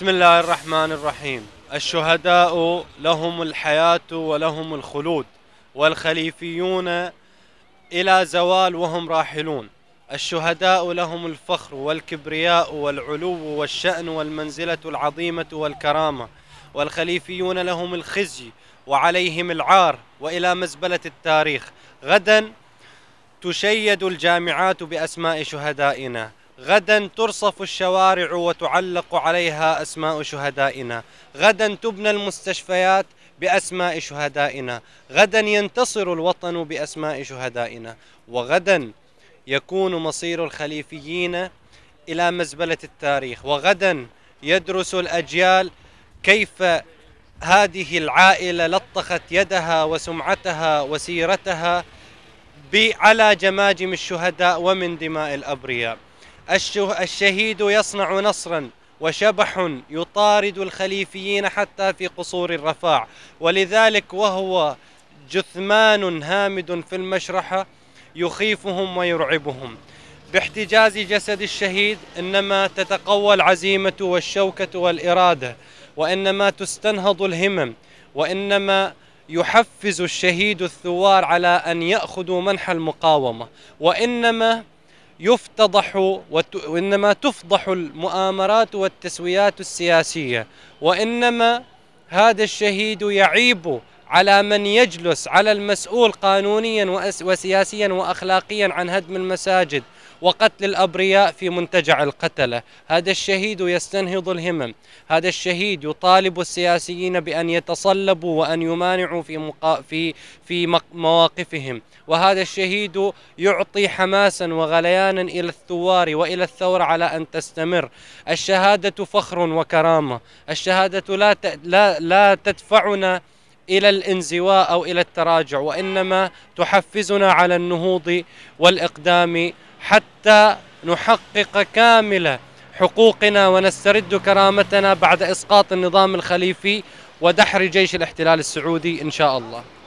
بسم الله الرحمن الرحيم. الشهداء لهم الحياة ولهم الخلود، والخليفيون إلى زوال وهم راحلون. الشهداء لهم الفخر والكبرياء والعلو والشأن والمنزلة العظيمة والكرامة، والخليفيون لهم الخزي وعليهم العار وإلى مزبلة التاريخ. غدا تشيد الجامعات بأسماء شهدائنا، غدا ترصف الشوارع وتعلق عليها أسماء شهدائنا، غدا تبنى المستشفيات بأسماء شهدائنا، غدا ينتصر الوطن بأسماء شهدائنا، وغدا يكون مصير الخليفيين إلى مزبلة التاريخ، وغدا يدرس الأجيال كيف هذه العائلة لطخت يدها وسمعتها وسيرتها على جماجم الشهداء ومن دماء الأبرياء. الشهيد يصنع نصرا وشبح يطارد الخليفيين حتى في قصور الرفاع، ولذلك وهو جثمان هامد في المشرحة يخيفهم ويرعبهم. باحتجاز جسد الشهيد إنما تتقوى العزيمة والشوكة والإرادة، وإنما تستنهض الهمم، وإنما يحفز الشهيد الثوار على أن يأخذوا منح المقاومة، وإنما تفضح المؤامرات والتسويات السياسية، وإنما هذا الشهيد يعيب على من يجلس على المسؤول قانونيا وسياسيا وأخلاقيا عن هدم المساجد وقتل الأبرياء في منتجع القتلة. هذا الشهيد يستنهض الهمم، هذا الشهيد يطالب السياسيين بأن يتصلبوا وأن يمانعوا في مواقفهم، وهذا الشهيد يعطي حماسا وغليانا إلى الثوار وإلى الثورة على أن تستمر. الشهادة فخر وكرامة، الشهادة لا تدفعنا إلى الانزواء أو إلى التراجع، وإنما تحفزنا على النهوض والإقدام حتى نحقق كامل حقوقنا ونسترد كرامتنا بعد إسقاط النظام الخليفي ودحر جيش الاحتلال السعودي إن شاء الله.